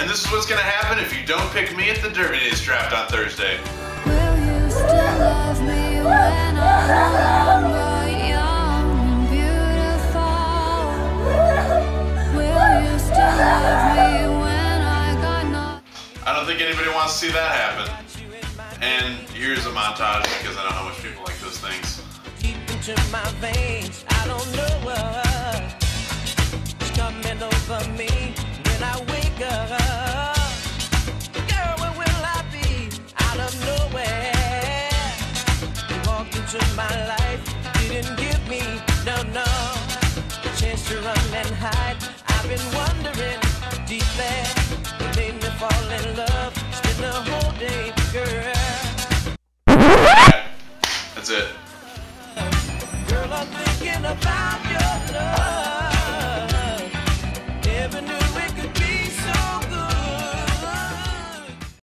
And this is what's going to happen if you don't pick me at the Derby Days draft on Thursday. Will you still love me when I'm no longer young and beautiful? Will you still love me when I got no... I don't think anybody wants to see that happen. And here's a montage because I don't know how much people like those things. Keep it in my veins. I don't know what's coming over me when I wake up. Girl, where will I be? Out of nowhere. You walked into my life, you didn't give me, no, the chance to run and hide. I've been wondering deep there. You made me fall in love. Spend the whole day, girl. That's it. Girl, I'm thinking about